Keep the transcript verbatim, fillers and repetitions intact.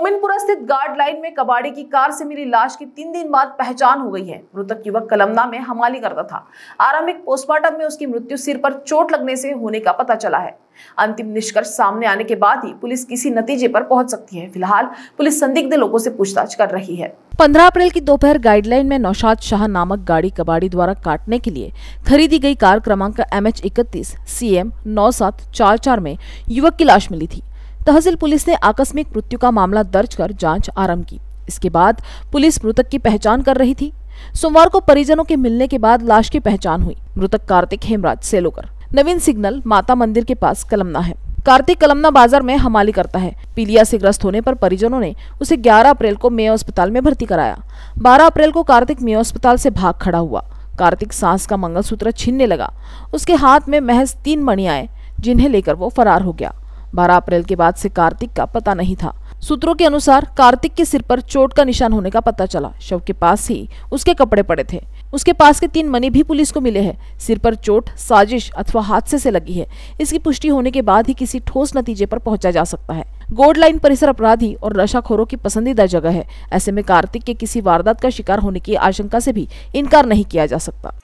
मोमिनपुरा स्थित guard line में कबाड़ी की कार से मिली लाश की तीन दिन बाद पहचान हो गई है। मृतक युवक कलमना में हमाली करता था। आरंभिक पोस्टमार्टम में उसकी मृत्यु सिर पर चोट लगने से होने का पता चला है। अंतिम निष्कर्ष सामने आने के बाद ही पुलिस किसी नतीजे पर पहुंच सकती है। फिलहाल पुलिस संदिग्ध लोगों से पूछताछ कर रही है। पंद्रह अप्रैल की दोपहर गाइडलाइन में नौशाद शाह नामक गाड़ी कबाड़ी द्वारा काटने के लिए खरीदी गई कार क्रमांक एम एच इकतीस सी एम नौ सात चार चार में युवक की लाश मिली थी। तहसील पुलिस ने आकस्मिक मृत्यु का मामला दर्ज कर जांच आरंभ की। इसके बाद पुलिस मृतक की पहचान कर रही थी। सोमवार को परिजनों के मिलने के बाद लाश की पहचान हुई। मृतक कार्तिक हेमराज सेलोकर नवीन सिग्नल माता मंदिर के पास कलमना है। कार्तिक कलमना बाजार में हमाली करता है। पीलिया से ग्रस्त होने पर परिजनों ने उसे ग्यारह अप्रैल को मेयो अस्पताल में भर्ती कराया। बारह अप्रैल को कार्तिक मेयो अस्पताल से भाग खड़ा हुआ। कार्तिक सांस का मंगलसूत्र छीनने लगा। उसके हाथ में महज तीन मणि आए, जिन्हें लेकर वो फरार हो गया। बारह अप्रैल के बाद से कार्तिक का पता नहीं था। सूत्रों के अनुसार कार्तिक के सिर पर चोट का निशान होने का पता चला। शव के पास ही उसके कपड़े पड़े थे। उसके पास के तीन मणि भी पुलिस को मिले हैं। सिर पर चोट साजिश अथवा हादसे से लगी है। इसकी पुष्टि होने के बाद ही किसी ठोस नतीजे पर पहुंचा जा सकता है। गोल्ड लाइन परिसर अपराधी और नशाखोरों की पसंदीदा जगह है। ऐसे में कार्तिक के किसी वारदात का शिकार होने की आशंका से भी इनकार नहीं किया जा सकता।